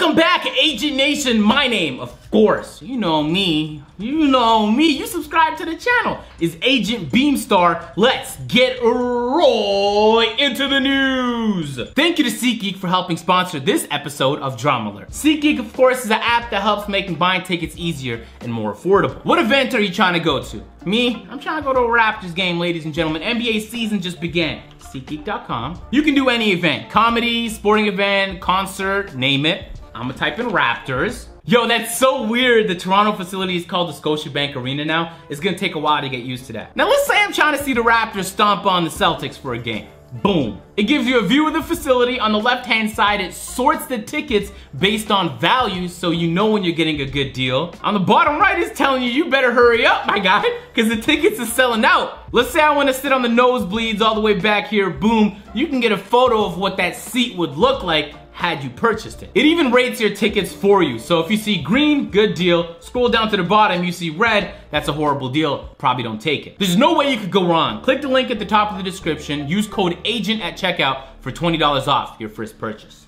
Welcome back, Agent Nation. My name, of course, you know me. You subscribe to the channel, is Agent Beamstar. Let's get right into the news. Thank you to SeatGeek for helping sponsor this episode of Dramaler. SeatGeek, of course, is an app that helps making buying tickets easier and more affordable. What event are you trying to go to? Me, I'm trying to go to a Raptors game, ladies and gentlemen. NBA season just began. SeatGeek.com. You can do any event, comedy, sporting event, concert, name it. I'm gonna type in Raptors. Yo, that's so weird. The Toronto facility is called the Scotiabank Arena now. It's gonna take a while to get used to that. Now let's say I'm trying to see the Raptors stomp on the Celtics for a game. Boom. It gives you a view of the facility. On the left-hand side, it sorts the tickets based on value, so you know when you're getting a good deal. On the bottom right, it's telling you, you better hurry up, my guy, because the tickets are selling out. Let's say I want to sit on the nosebleeds all the way back here. Boom. You can get a photo of what that seat would look like had you purchased it. It even rates your tickets for you. So if you see green, good deal. Scroll down to the bottom, you see red, that's a horrible deal, probably don't take it. There's no way you could go wrong. Click the link at the top of the description, use code AGENT at checkout for $20 off your first purchase.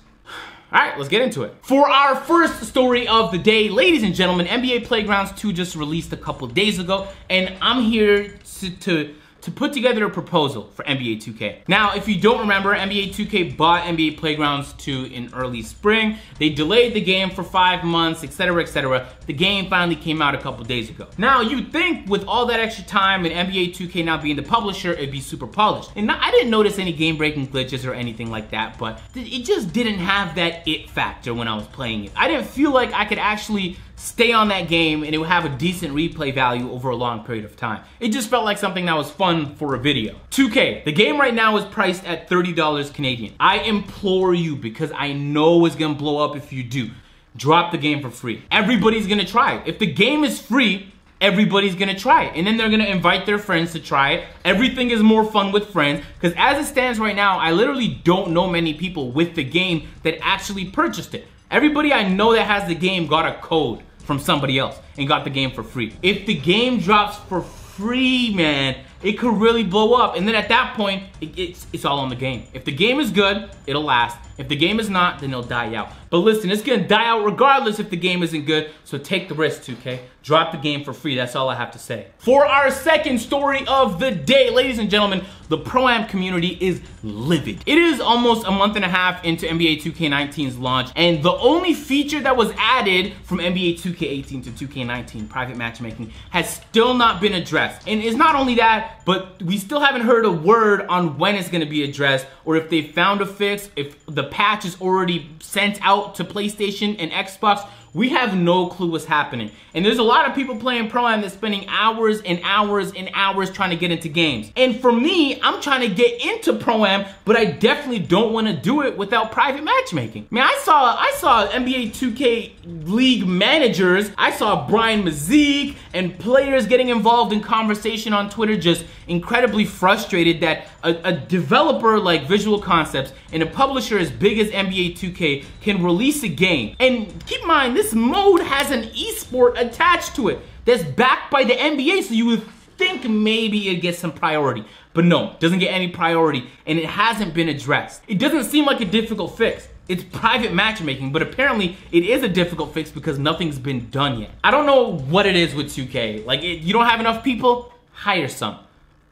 All right, let's get into it. For our first story of the day, ladies and gentlemen, NBA Playgrounds 2 just released a couple days ago, and I'm here to put together a proposal for NBA 2K. Now, if you don't remember, NBA 2K bought NBA Playgrounds 2 in early spring. They delayed the game for 5 months, etc., etc. The game finally came out a couple days ago. Now, you'd think with all that extra time and NBA 2K not being the publisher, it'd be super polished. And I didn't notice any game-breaking glitches or anything like that, but it just didn't have that it factor when I was playing it. I didn't feel like I could actually stay on that game and it would have a decent replay value over a long period of time. It just felt like something that was fun for a video. 2K, the game right now is priced at $30 Canadian. I implore you, because I know it's gonna blow up if you do, drop the game for free. Everybody's gonna try it. If the game is free, everybody's gonna try it. And then they're gonna invite their friends to try it. Everything is more fun with friends, because as it stands right now, I literally don't know many people with the game that actually purchased it. Everybody I know that has the game got a code from somebody else and got the game for free. If the game drops for free, man, it could really blow up. And then at that point, it's all on the game. If the game is good, it'll last. If the game is not, then it'll die out. But listen, it's gonna die out regardless if the game isn't good, so take the risk, 2K. Drop the game for free, that's all I have to say. For our second story of the day, ladies and gentlemen, the Pro-Am community is livid. It is almost a month and a half into NBA 2K19's launch, and the only feature that was added from NBA 2K18 to 2K19, private matchmaking, has still not been addressed. And it's not only that, but we still haven't heard a word on when it's gonna be addressed, or if they found a fix, if the patch is already sent out to PlayStation and Xbox. We have no clue what's happening. And there's a lot of people playing Pro-Am that's spending hours and hours and hours trying to get into games. And for me, I'm trying to get into Pro-Am, but I definitely don't want to do it without private matchmaking. Man, I saw NBA 2K League managers, I saw Brian Mazik and players getting involved in conversation on Twitter, just incredibly frustrated that a developer like Visual Concepts and a publisher as big as NBA 2K can release a game. And keep in mind, this mode has an esport attached to it that's backed by the NBA, so you would think maybe it gets some priority. But no, doesn't get any priority, and it hasn't been addressed. It doesn't seem like a difficult fix. It's private matchmaking, but apparently it is a difficult fix because nothing's been done yet. I don't know what it is with 2K. Like, you don't have enough people? Hire some.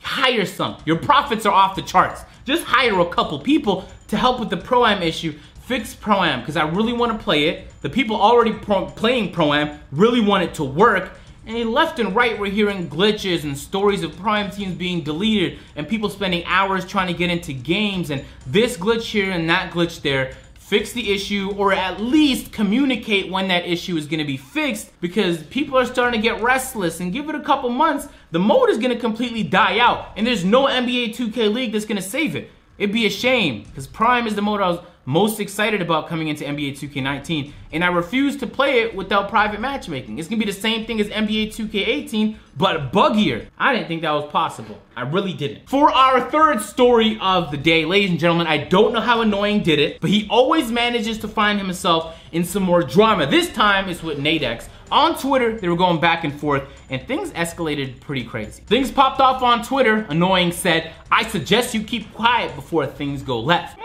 Hire some. Your profits are off the charts. Just hire a couple people to help with the Pro-Am issue. Fix Pro-Am, because I really want to play it. The people already playing Pro-Am really want it to work. And left and right, we're hearing glitches and stories of Pro-Am teams being deleted and people spending hours trying to get into games and this glitch here and that glitch there. Fix the issue, or at least communicate when that issue is gonna be fixed, because people are starting to get restless, and give it a couple months, the mode is gonna completely die out, and there's no NBA 2K League that's gonna save it. It'd be a shame, because Pro-Am is the mode I was most excited about coming into NBA 2K19, and I refuse to play it without private matchmaking. It's gonna be the same thing as NBA 2K18, but buggier. I didn't think that was possible. I really didn't. For our third story of the day, ladies and gentlemen, I don't know how Annoying did it, but he always manages to find himself in some more drama. This time, it's with NadeXE. On Twitter, they were going back and forth, and things escalated pretty crazy. Things popped off on Twitter. Annoying said, "I suggest you keep quiet before things go left."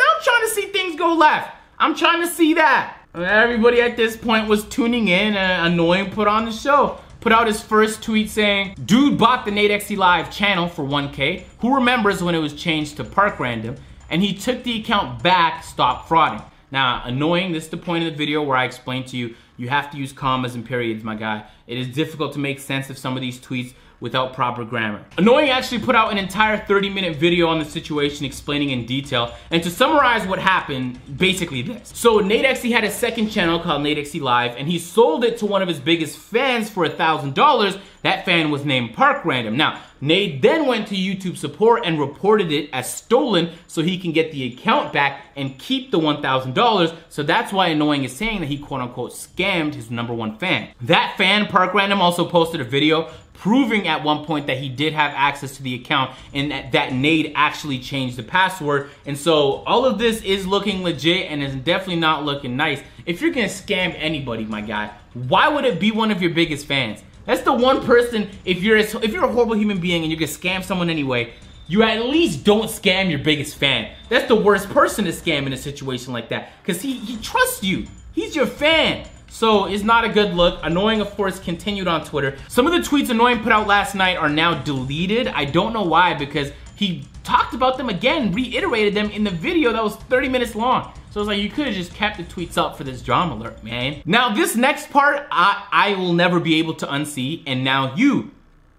I'm trying to see things go left. I'm trying to see that. Everybody at this point was tuning in and Annoying put on the show. Put out his first tweet saying, dude bought the NadeXE Live channel for 1K. Who remembers when it was changed to Park Random? And he took the account back, stop frauding. Now, Annoying, this is the point of the video where I explain to you, you have to use commas and periods, my guy. It is difficult to make sense of some of these tweets without proper grammar. Annoying actually put out an entire 30-minute video on the situation explaining in detail, and to summarize what happened, basically this. So NadeXE had a second channel called NadeXE Live, and he sold it to one of his biggest fans for $1,000. That fan was named Park Random. Now, Nade then went to YouTube support and reported it as stolen so he can get the account back and keep the $1,000, so that's why Annoying is saying that he quote-unquote scammed his #1 fan. That fan, Park Random, also posted a video proving at one point that he did have access to the account and that Nade actually changed the password. And so all of this is looking legit and is definitely not looking nice. If you're gonna scam anybody, my guy, why would it be one of your biggest fans? That's the one person, if you're a horrible human being and you're gonna scam someone anyway, you at least don't scam your biggest fan. That's the worst person to scam in a situation like that, because he trusts you. He's your fan. So it's not a good look. Annoying, of course, continued on Twitter. Some of the tweets Annoying put out last night are now deleted. I don't know why, because he talked about them again, reiterated them in the video that was 30 minutes long. So I was like, you could have just kept the tweets up for this drama alert, man. Now this next part, I will never be able to unsee, and now you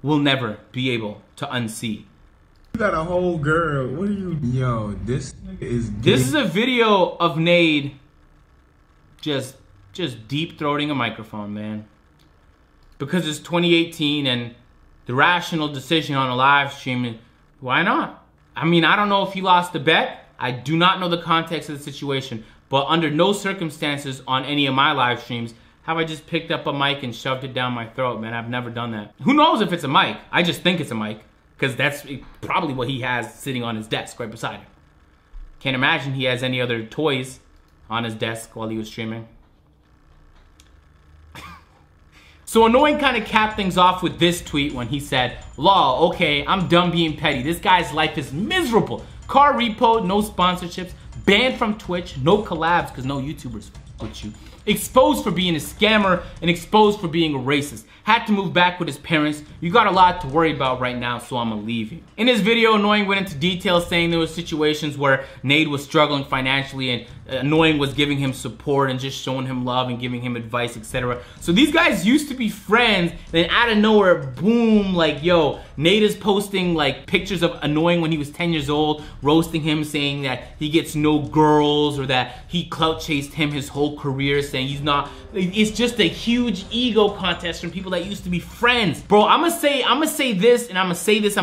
will never be able to unsee. You got a whole girl, what are you, yo, this nigga is gay. This is a video of Nade just deep throating a microphone, man. Because it's 2018 and the rational decision on a live stream, why not? I mean, I don't know if he lost the bet. I do not know the context of the situation, but under no circumstances on any of my live streams have I just picked up a mic and shoved it down my throat, man. I've never done that. Who knows if it's a mic? I just think it's a mic, because that's probably what he has sitting on his desk right beside him. Can't imagine he has any other toys on his desk while he was streaming. So Annoying kind of capped things off with this tweet when he said, lol, okay, I'm done being petty. This guy's life is miserable. Car repo, no sponsorships, banned from Twitch, no collabs because no YouTubers with you. Exposed for being a scammer and exposed for being a racist. Had to move back with his parents. You got a lot to worry about right now, so I'm gonna leave you. In his video, Annoying went into detail saying there were situations where Nade was struggling financially and Annoying was giving him support and just showing him love and giving him advice, etc. So these guys used to be friends, then out of nowhere, boom, like, yo, Nade is posting like pictures of Annoying when he was 10 years old, roasting him, saying that he gets no girls or that he clout chased him his whole career, saying he's not, it's just a huge ego contest from people that used to be friends. Bro, I'm gonna say this and I'm gonna say this.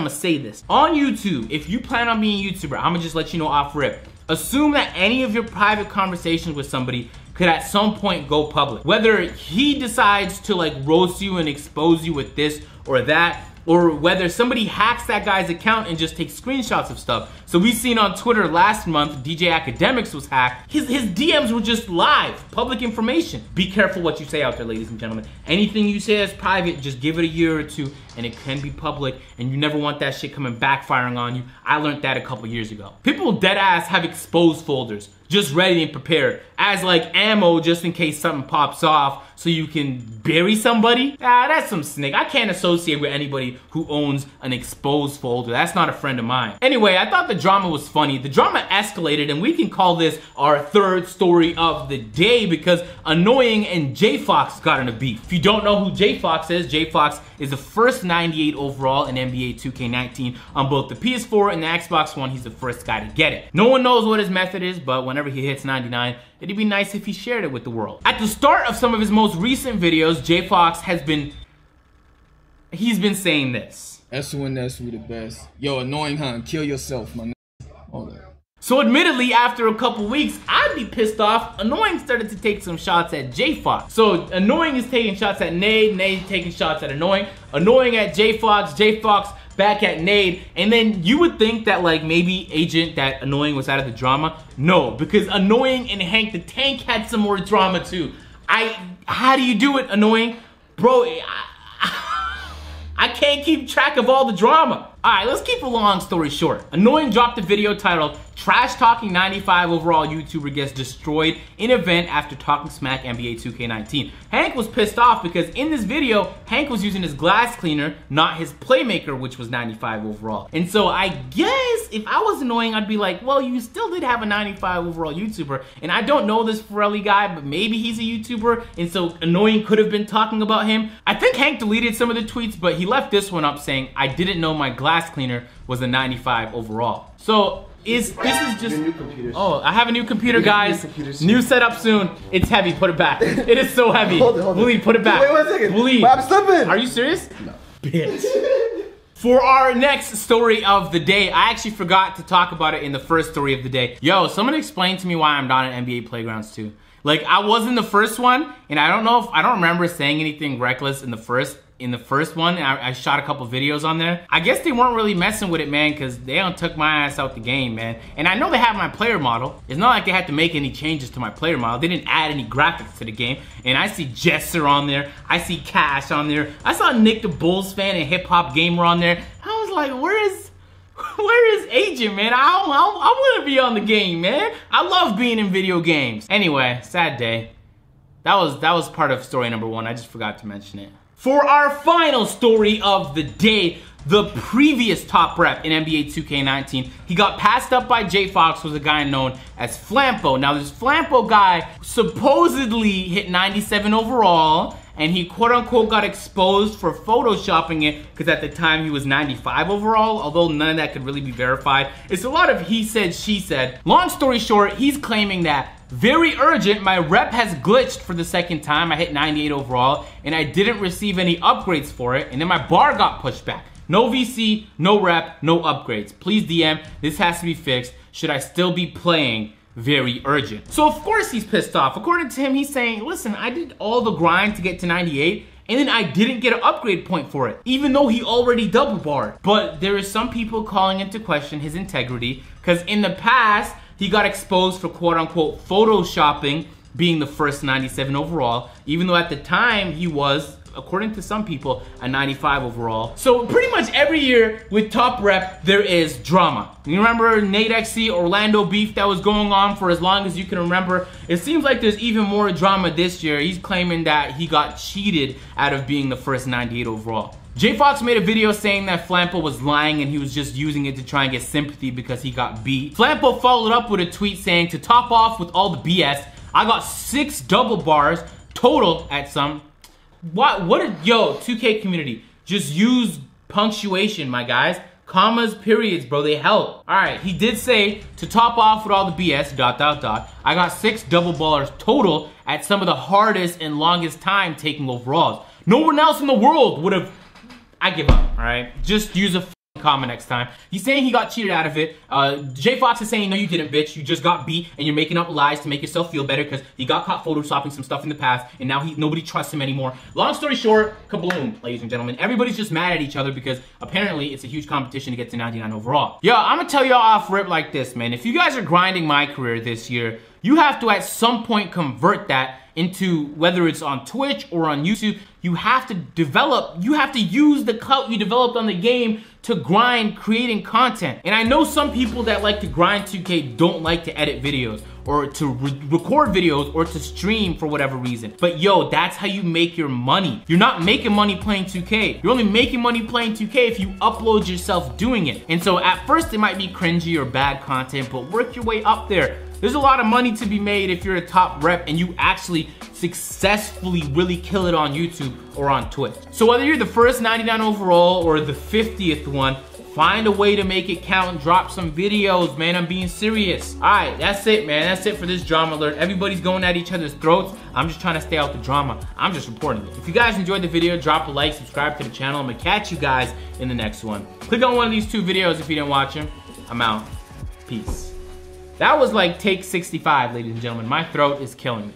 On YouTube, if you plan on being a YouTuber, I'm gonna just let you know off rip. Assume that any of your private conversations with somebody could at some point go public. Whether he decides to like roast you and expose you with this or that, or whether somebody hacks that guy's account and just takes screenshots of stuff. So we've seen on Twitter last month, DJ Academics was hacked. His DMs were just live, public information. Be careful what you say out there, ladies and gentlemen. Anything you say that's private, just give it a year or two and it can be public, and you never want that shit coming backfiring on you. I learned that a couple years ago. People dead ass have exposed folders, just ready and prepared, as like ammo just in case something pops off so you can bury somebody? Ah, that's some snake. I can't associate with anybody who owns an exposed folder. That's not a friend of mine. Anyway, I thought the drama was funny. The drama escalated, and we can call this our third story of the day because Annoying and J Fox got in a beef. If you don't know who J Fox is the first 98 overall in NBA 2K19 on both the PS4 and the Xbox One. He's the first guy to get it. No one knows what his method is, but whenever he hits 99, it'd be nice if he shared it with the world. At the start of some of his most recent videos, J Fox has been, he's been saying this. S1S, we the best. Yo, Annoying, huh? Kill yourself, my nigga. So admittedly, after a couple weeks, I'd be pissed off. Annoying started to take some shots at J Fox. So Annoying is taking shots at Nade, Nade taking shots at Annoying, Annoying at J Fox back at Nade, and then you would think that like maybe Agent, that Annoying was out of the drama. No, because Annoying and Hank the Tank had some more drama too. How do you do it, Annoying? Bro, I can't keep track of all the drama. All right, let's keep a long story short. Annoying dropped a video titled Trash talking 95 overall YouTuber gets destroyed in event after talking smack NBA 2K19. Hank was pissed off because in this video, Hank was using his glass cleaner, not his playmaker, which was 95 overall. And so I guess if I was annoying, I'd be like, well, you still did have a 95 overall YouTuber. And I don't know this Ferrelli guy, but maybe he's a YouTuber. And so annoying could have been talking about him. I think Hank deleted some of the tweets, but he left this one up saying, I didn't know my glass cleaner was a 95 overall. So this is just new computers. Oh, I have a new computer, guys. New setup soon. It's heavy. Put it back. It is so heavy. Hold it. Put it back. Wait 1 second. Wait, I'm slipping. Are you serious? No. Bitch. For our next story of the day, I actually forgot to talk about it in the first story of the day. Yo, someone explain to me why I'm not in NBA Playgrounds 2. Like, I was in the first one, and I don't know if I don't remember saying anything reckless in the first. In the first one, I shot a couple videos on there. I guess they weren't really messing with it, man, because they done took my ass out the game, man. And I know they have my player model. It's not like they had to make any changes to my player model. They didn't add any graphics to the game. And I see Jesser on there. I see Cash on there. I saw Nick the Bulls Fan and Hip Hop Gamer on there. I was like, where is Agent, man? I want to be on the game, man. I love being in video games. Anyway, sad day. That was part of story number one. I just forgot to mention it. For our final story of the day, the previous top rep in NBA 2K19, he got passed up by J Fox, was a guy known as Flampo. Now this Flampo guy supposedly hit 97 overall, and he quote unquote got exposed for photoshopping it because at the time he was 95 overall, although none of that could really be verified. It's a lot of he said, she said. Long story short, he's claiming that very urgent, my rep has glitched for the second time. I hit 98 overall and I didn't receive any upgrades for it, and then my bar got pushed back. No VC, no rep, no upgrades. Please DM, this has to be fixed. Should I still be playing? Very urgent. So of course he's pissed off. According to him, he's saying, listen, I did all the grind to get to 98 and then I didn't get an upgrade point for it, even though he already double barred. But there is some people calling into question his integrity because in the past, he got exposed for quote unquote photoshopping being the first 97 overall, even though at the time he was, according to some people, a 95 overall. So pretty much every year with top rep, there is drama. You remember NadeXE Orlando beef that was going on for as long as you can remember? It seems like there's even more drama this year. He's claiming that he got cheated out of being the first 98 overall. J Fox made a video saying that Flampo was lying and he was just using it to try and get sympathy because he got beat. Flampo followed up with a tweet saying, to top off with all the BS, I got 6 double bars total at some. Yo, 2K community, just use punctuation, my guys. Commas, periods, bro, they help. All right, he did say, to top off with all the BS, ... I got 6 double bars total at some of the hardest and longest time taking overalls. No one else in the world would have. I give up, all right? Just use a comma next time. He's saying he got cheated out of it. J Fox is saying, no, you didn't, bitch. You just got beat, and you're making up lies to make yourself feel better because he got caught photoshopping some stuff in the past, and now nobody trusts him anymore. Long story short, kabloom, ladies and gentlemen. Everybody's just mad at each other because apparently it's a huge competition to get to 99 overall. Yo, I'm gonna tell y'all off rip like this, man. If you guys are grinding my career this year, you have to at some point convert that into, whether it's on Twitch or on YouTube, you have to use the clout you developed on the game to grind creating content. And I know some people that like to grind 2K don't like to edit videos or to record videos or to stream for whatever reason. But yo, that's how you make your money. You're not making money playing 2K. You're only making money playing 2K if you upload yourself doing it. And so at first it might be cringy or bad content, but work your way up there. There's a lot of money to be made if you're a top rep and you actually successfully really kill it on YouTube or on Twitch. So whether you're the first 99 overall or the 50th one, find a way to make it count and drop some videos, man. I'm being serious. All right, that's it, man. That's it for this drama alert. Everybody's going at each other's throats. I'm just trying to stay out the drama. I'm just reporting it. If you guys enjoyed the video, drop a like, subscribe to the channel. I'm gonna catch you guys in the next one. Click on one of these 2 videos if you didn't watch them. I'm out. Peace. That was like take 65, ladies and gentlemen. My throat is killing me.